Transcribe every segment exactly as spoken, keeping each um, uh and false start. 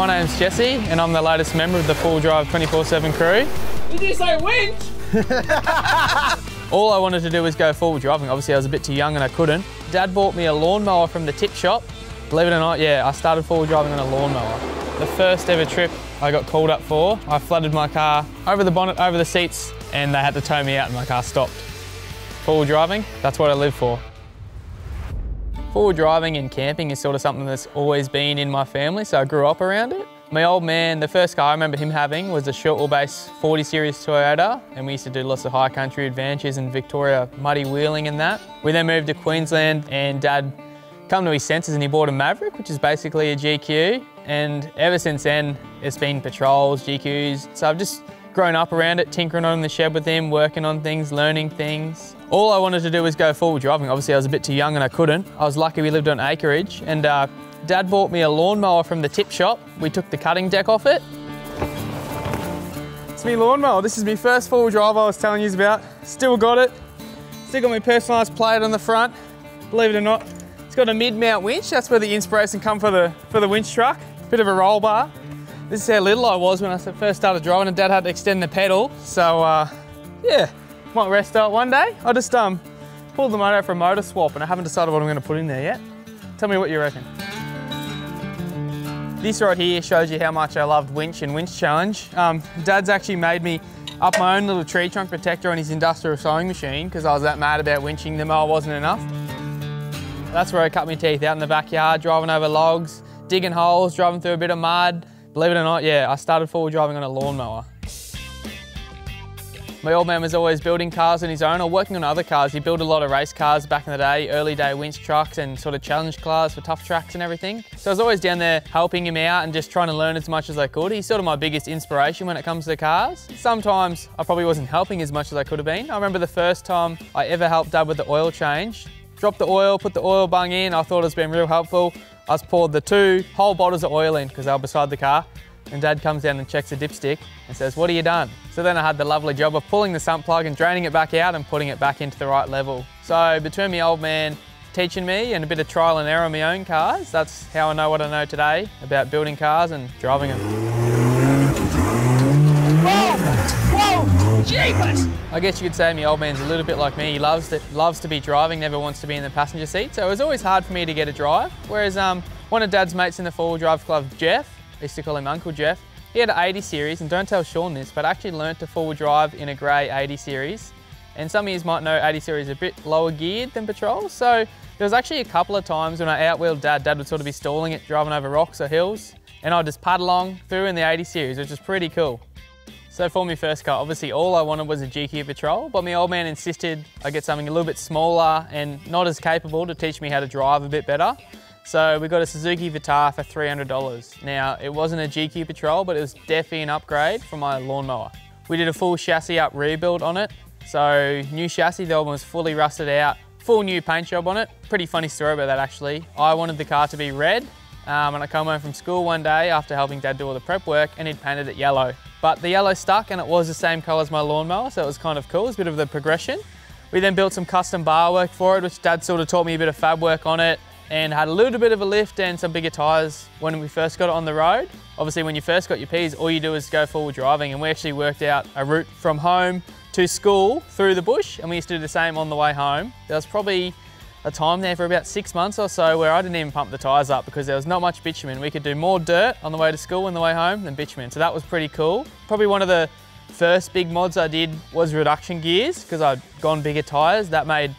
my name's Jesse and I'm the latest member of the Full Drive twenty-four seven crew. Did you say winch? All I wanted to do was go forward driving. Obviously I was a bit too young and I couldn't. Dad bought me a lawnmower from the tip shop. Believe it or not, yeah, I started forward driving on a lawnmower. The first ever trip I got called up for, I flooded my car over the bonnet, over the seats, and they had to tow me out and my car stopped. Forward driving, that's what I live for. Forward driving and camping is sort of something that's always been in my family, so I grew up around it. My old man, the first car I remember him having was a short wheelbase forty series Toyota, and we used to do lots of high country adventures in Victoria, muddy wheeling and that. We then moved to Queensland and Dad come to his senses and he bought a Maverick, which is basically a G Q, and ever since then it's been Patrols, G Qs, so I've just grown up around it, tinkering on in the shed with him, working on things, learning things. All I wanted to do was go forward driving. Obviously I was a bit too young and I couldn't. I was lucky we lived on acreage, and uh, Dad bought me a lawnmower from the tip shop. We took the cutting deck off it. It's me lawnmower. This is my first four-wheel drive I was telling you about. Still got it. Still got my personalised plate on the front. Believe it or not, it's got a mid-mount winch. That's where the inspiration come for the, for the winch truck. Bit of a roll bar. This is how little I was when I first started driving, and Dad had to extend the pedal. So uh, yeah, might rest out one day. I just um, pulled the motor for a motor swap and I haven't decided what I'm going to put in there yet. Tell me what you reckon. This right here shows you how much I loved winch and winch challenge. Um, Dad's actually made me up my own little tree trunk protector on his industrial sewing machine because I was that mad about winching them, I wasn't enough. That's where I cut my teeth out in the backyard, driving over logs, digging holes, driving through a bit of mud. Believe it or not, yeah, I started forward driving on a lawnmower. My old man was always building cars on his own or working on other cars. He built a lot of race cars back in the day, early day winch trucks and sort of challenge cars for tough tracks and everything. So I was always down there helping him out and just trying to learn as much as I could. He's sort of my biggest inspiration when it comes to cars. Sometimes I probably wasn't helping as much as I could have been. I remember the first time I ever helped Dad with the oil change. Dropped the oil, put the oil bung in. I thought it's been real helpful. I just poured the two whole bottles of oil in because they were beside the car, and Dad comes down and checks the dipstick and says, "What have you done?" So then I had the lovely job of pulling the sump plug and draining it back out and putting it back into the right level. So between my old man teaching me and a bit of trial and error on my own cars, that's how I know what I know today about building cars and driving them. Whoa! Whoa! Jeepers! I guess you could say my old man's a little bit like me. He loves to, loves to be driving, never wants to be in the passenger seat, so it was always hard for me to get a drive. Whereas um, one of Dad's mates in the four-wheel drive club, Jeff, I used to call him Uncle Jeff, he had an eighty series, and don't tell Sean this, but I actually learnt to four-wheel drive in a grey eighty series. And some of you might know eighty series is a bit lower geared than Patrol, so there was actually a couple of times when I outwheeled Dad, Dad would sort of be stalling it, driving over rocks or hills, and I'd just pad along through in the eighty series, which is pretty cool. So for my first car, obviously all I wanted was a G Q Patrol, but my old man insisted I get something a little bit smaller and not as capable to teach me how to drive a bit better. So we got a Suzuki Vitara for three hundred dollars. Now, it wasn't a G Q Patrol, but it was definitely an upgrade from my lawnmower. We did a full chassis up rebuild on it. So new chassis, the old one was fully rusted out, full new paint job on it. Pretty funny story about that actually. I wanted the car to be red, um, and I come home from school one day after helping Dad do all the prep work, and he'd painted it yellow. But the yellow stuck and it was the same color as my lawnmower, so it was kind of cool, it was a bit of the progression. We then built some custom bar work for it, which Dad sort of taught me a bit of fab work on it, and had a little bit of a lift and some bigger tyres when we first got it on the road. Obviously when you first got your P's, all you do is go forward driving, and we actually worked out a route from home to school through the bush, and we used to do the same on the way home. There was probably a time there for about six months or so where I didn't even pump the tyres up because there was not much bitumen. We could do more dirt on the way to school and the way home than bitumen, so that was pretty cool. Probably one of the first big mods I did was reduction gears because I'd gone bigger tyres. That made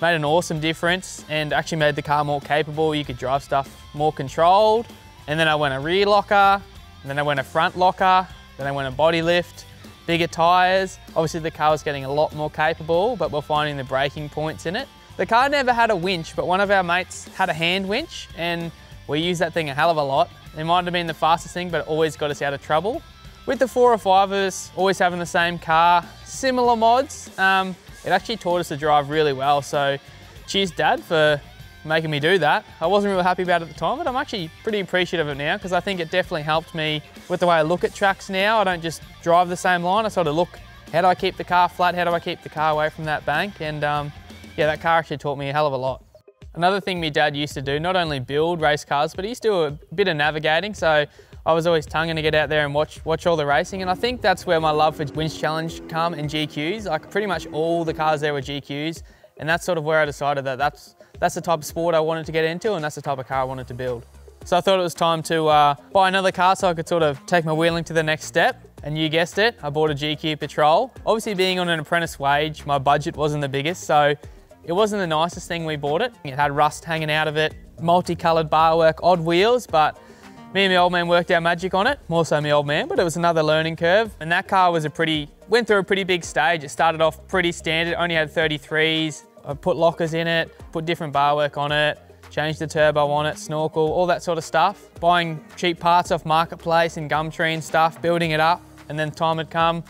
Made an awesome difference and actually made the car more capable. You could drive stuff more controlled. And then I went a rear locker, and then I went a front locker, then I went a body lift, bigger tyres. Obviously the car was getting a lot more capable, but we're finding the braking points in it. The car never had a winch, but one of our mates had a hand winch, and we used that thing a hell of a lot. It might have been the fastest thing, but it always got us out of trouble. With the four or five of us always having the same car, similar mods, um, it actually taught us to drive really well, so cheers Dad for making me do that. I wasn't really happy about it at the time, but I'm actually pretty appreciative of it now because I think it definitely helped me with the way I look at tracks now. I don't just drive the same line, I sort of look, how do I keep the car flat, how do I keep the car away from that bank, and um, yeah, that car actually taught me a hell of a lot. Another thing my dad used to do, not only build race cars, but he used to do a bit of navigating, so I was always tonguing to get out there and watch watch all the racing, and I think that's where my love for Winch Challenge come and G Qs. Like pretty much all the cars there were G Qs, and that's sort of where I decided that that's that's the type of sport I wanted to get into, and that's the type of car I wanted to build. So I thought it was time to uh, buy another car so I could sort of take my wheeling to the next step. And you guessed it, I bought a G Q Patrol. Obviously being on an apprentice wage, my budget wasn't the biggest, so it wasn't the nicest thing we bought it. It had rust hanging out of it, multicoloured barwork, odd wheels, but me and my old man worked our magic on it. More so my old man, but it was another learning curve. And that car was a pretty, went through a pretty big stage. It started off pretty standard, only had thirty-threes. I put lockers in it, put different barwork on it, changed the turbo on it, snorkel, all that sort of stuff. Buying cheap parts off Marketplace and Gumtree and stuff, building it up. And then time had come,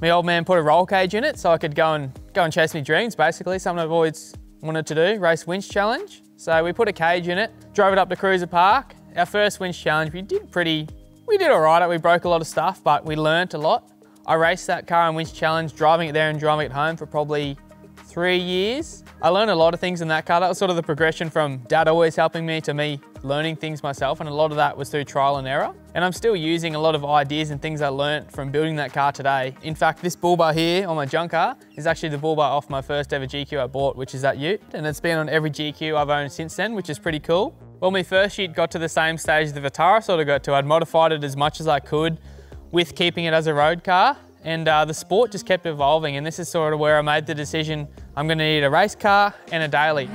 my old man put a roll cage in it so I could go and go and chase my dreams, basically, something I've always wanted to do, race Winch Challenge. So we put a cage in it, drove it up to Cruiser Park. Our first Winch Challenge, we did pretty, we did all right. We broke a lot of stuff, but we learnt a lot. I raced that car in Winch Challenge, driving it there and driving it home for probably three years. I learned a lot of things in that car. That was sort of the progression from dad always helping me to me learning things myself, and a lot of that was through trial and error. And I'm still using a lot of ideas and things I learned from building that car today. In fact, this bull bar here on my junk car is actually the bull bar off my first ever G Q I bought, which is that ute. And it's been on every G Q I've owned since then, which is pretty cool. Well, my first ute got to the same stage the Vitara sort of got to. I'd modified it as much as I could with keeping it as a road car. And uh, the sport just kept evolving, and this is sort of where I made the decision, I'm gonna need a race car and a daily.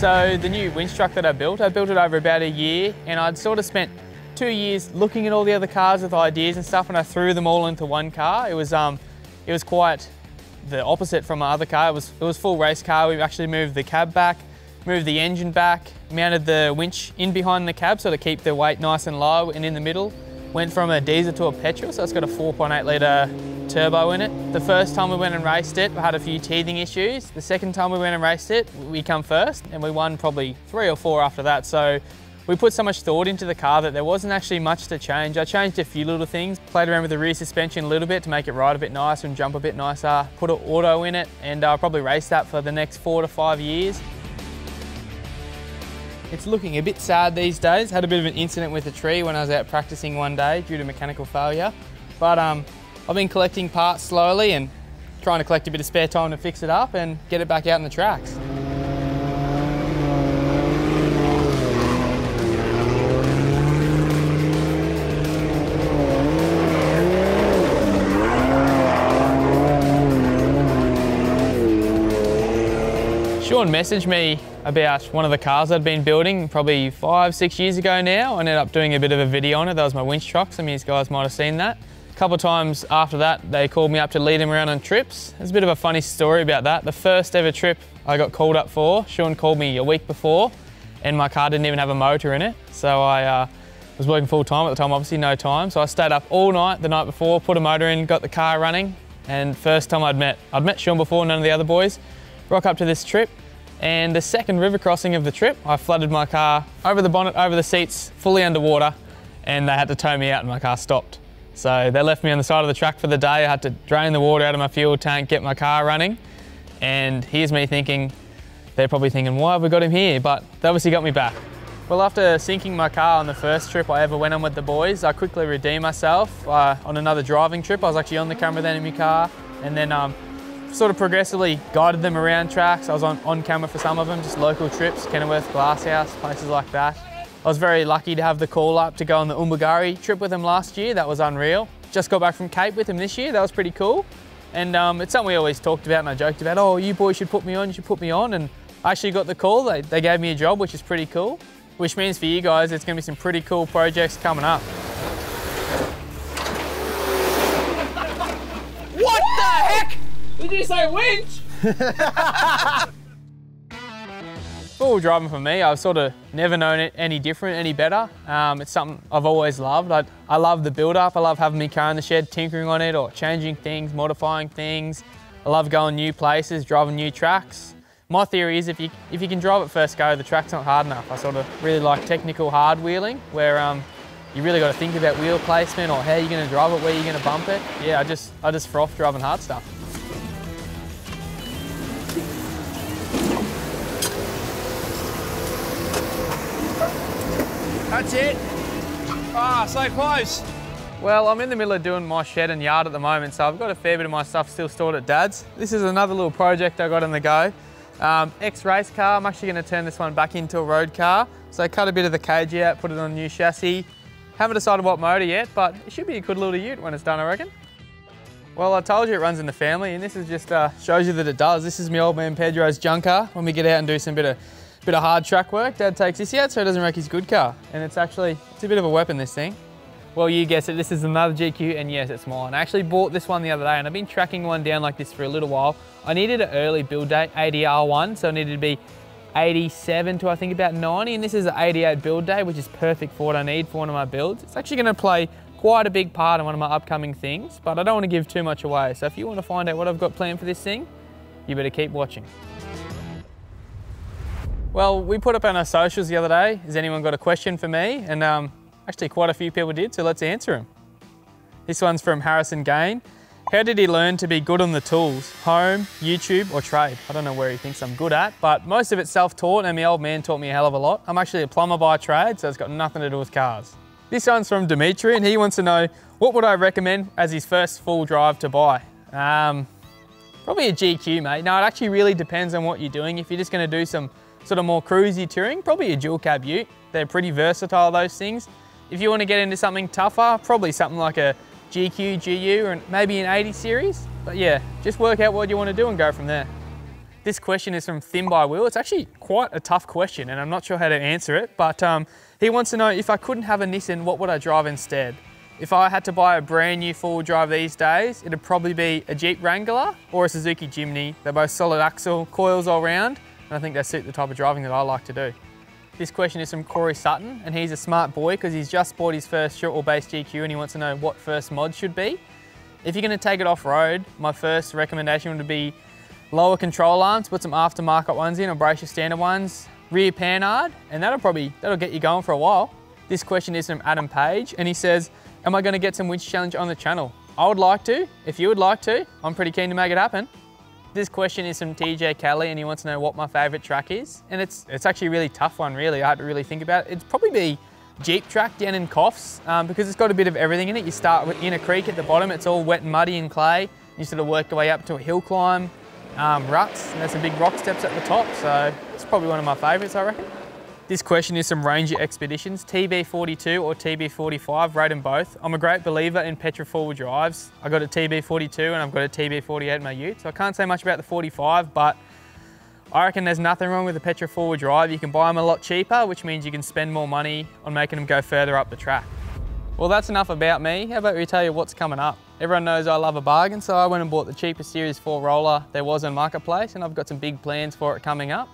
So the new winch truck that I built, I built it over about a year, and I'd sort of spent two years looking at all the other cars with ideas and stuff, and I threw them all into one car. It was, um, it was quite, the opposite from my other car. It was, it was full race car. We actually moved the cab back, moved the engine back, mounted the winch in behind the cab so to keep the weight nice and low and in the middle. Went from a diesel to a petrol, so it's got a four point eight litre turbo in it. The first time we went and raced it, we had a few teething issues. The second time we went and raced it, we come first, and we won probably three or four after that. So we put so much thought into the car that there wasn't actually much to change. I changed a few little things, played around with the rear suspension a little bit to make it ride a bit nicer and jump a bit nicer, put an auto in it, and I'll probably race that for the next four to five years. It's looking a bit sad these days. Had a bit of an incident with a tree when I was out practicing one day due to mechanical failure. But um, I've been collecting parts slowly and trying to collect a bit of spare time to fix it up and get it back out in the tracks. Sean messaged me about one of the cars I'd been building probably five, six years ago now. I ended up doing a bit of a video on it. That was my winch truck. Some of you guys might have seen that. A couple of times after that, they called me up to lead them around on trips. There's a bit of a funny story about that. The first ever trip I got called up for, Sean called me a week before, and my car didn't even have a motor in it. So I uh, was working full time at the time, obviously no time. So I stayed up all night the night before, put a motor in, got the car running. And first time I'd met, I'd met Sean before, none of the other boys. Rock up to this trip, and the second river crossing of the trip, I flooded my car over the bonnet, over the seats, fully underwater, and they had to tow me out and my car stopped. So they left me on the side of the track for the day. I had to drain the water out of my fuel tank, get my car running, and here's me thinking, they're probably thinking, why have we got him here? But they obviously got me back. Well, after sinking my car on the first trip I ever went on with the boys, I quickly redeemed myself uh, on another driving trip. I was actually on the camera then in my car, and then um, sort of progressively guided them around tracks. I was on, on camera for some of them, just local trips, Kenilworth, Glasshouse, places like that. I was very lucky to have the call up to go on the Umbugari trip with them last year. That was unreal. Just got back from Cape with them this year. That was pretty cool. And um, it's something we always talked about, and I joked about, oh, you boys should put me on, you should put me on. And I actually got the call. They, they gave me a job, which is pretty cool, which means for you guys, it's going to be some pretty cool projects coming up. What the heck? Did you say winch? Four-wheel driving for me, I've sort of never known it any different, any better. Um, it's something I've always loved. I, I love the build-up. I love having my car in the shed, tinkering on it or changing things, modifying things. I love going new places, driving new tracks. My theory is if you, if you can drive it first go, the track's not hard enough. I sort of really like technical hard wheeling where um, you really got to think about wheel placement or how you're going to drive it, where you're going to bump it. Yeah, I just, I just froth driving hard stuff. That's it. Ah, so close. Well, I'm in the middle of doing my shed and yard at the moment, so I've got a fair bit of my stuff still stored at Dad's. This is another little project I got on the go. Um, Ex-race car, I'm actually gonna turn this one back into a road car. So I cut a bit of the cage out, put it on a new chassis. Haven't decided what motor yet, but it should be a good little ute when it's done, I reckon. Well, I told you it runs in the family, and this is just uh, shows you that it does. This is my old man Pedro's junk car. When we get out and do some bit of bit of hard track work, Dad takes this out so he doesn't wreck his good car. And it's actually, it's a bit of a weapon, this thing. Well, you guessed it, this is another G Q, and yes, it's mine. I actually bought this one the other day, and I've been tracking one down like this for a little while. I needed an early build date, A D R one, so it needed to be eighty-seven to I think about ninety, and this is an eighty-eight build day, which is perfect for what I need for one of my builds. It's actually gonna play quite a big part in one of my upcoming things, but I don't wanna give too much away. So if you wanna find out what I've got planned for this thing, you better keep watching. Well, we put up on our socials the other day, has anyone got a question for me? And um, actually quite a few people did, so let's answer them. This one's from Harrison Gain. How did he learn to be good on the tools? Home, YouTube, or trade? I don't know where he thinks I'm good at, but most of it's self-taught, and my old man taught me a hell of a lot. I'm actually a plumber by trade, so it's got nothing to do with cars. This one's from Dimitri, and he wants to know, what would I recommend as his first full drive to buy? Um, probably a G Q, mate. No, it actually really depends on what you're doing. If you're just gonna do some sort of more cruisy touring, probably a dual cab ute. They're pretty versatile, those things. If you want to get into something tougher, probably something like a G Q, G U, or maybe an eighty series. But yeah, just work out what you want to do and go from there. This question is from Thim by Wheel. It's actually quite a tough question, and I'm not sure how to answer it, but um, he wants to know, if I couldn't have a Nissan, what would I drive instead? If I had to buy a brand new four-wheel drive these days, it'd probably be a Jeep Wrangler or a Suzuki Jimny. They're both solid axle, coils all round, and I think they suit the type of driving that I like to do. This question is from Corey Sutton, and he's a smart boy because he's just bought his first short-wheel-based G Q, and he wants to know what first mod should be. If you're going to take it off-road, my first recommendation would be lower control arms, put some aftermarket ones in or brace your standard ones, rear panhard, and that'll probably, that'll get you going for a while. This question is from Adam Page, and he says, am I going to get some winch challenge on the channel? I would like to. If you would like to, I'm pretty keen to make it happen. This question is from T J Kelly, and he wants to know what my favourite track is. And it's it's actually a really tough one, really. I had to really think about it. It'd probably be Jeep Track down in Coffs, um, because it's got a bit of everything in it. You start with in a creek at the bottom, it's all wet and muddy and clay. You sort of work your way up to a hill climb, um, ruts, and there's some big rock steps at the top. So it's probably one of my favourites, I reckon. This question is from Ranger Expeditions, T B forty-two or T B forty-five, rate them both. I'm a great believer in petrol four-wheel drives. I got a T B forty-two and I've got a T B forty-eight in my ute, so I can't say much about the forty-five, but I reckon there's nothing wrong with a petrol four-wheel drive. You can buy them a lot cheaper, which means you can spend more money on making them go further up the track. Well, that's enough about me. How about we tell you what's coming up? Everyone knows I love a bargain, so I went and bought the cheapest Series four roller there was on Marketplace, and I've got some big plans for it coming up.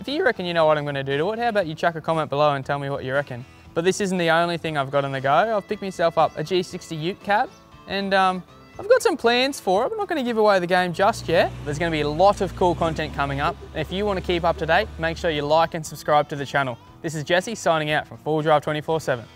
If you reckon you know what I'm going to do to it, how about you chuck a comment below and tell me what you reckon. But this isn't the only thing I've got on the go. I've picked myself up a G sixty ute cab, and um, I've got some plans for it. I'm not going to give away the game just yet. There's going to be a lot of cool content coming up. And if you want to keep up to date, make sure you like and subscribe to the channel. This is Jesse signing out from four W D twenty-four seven.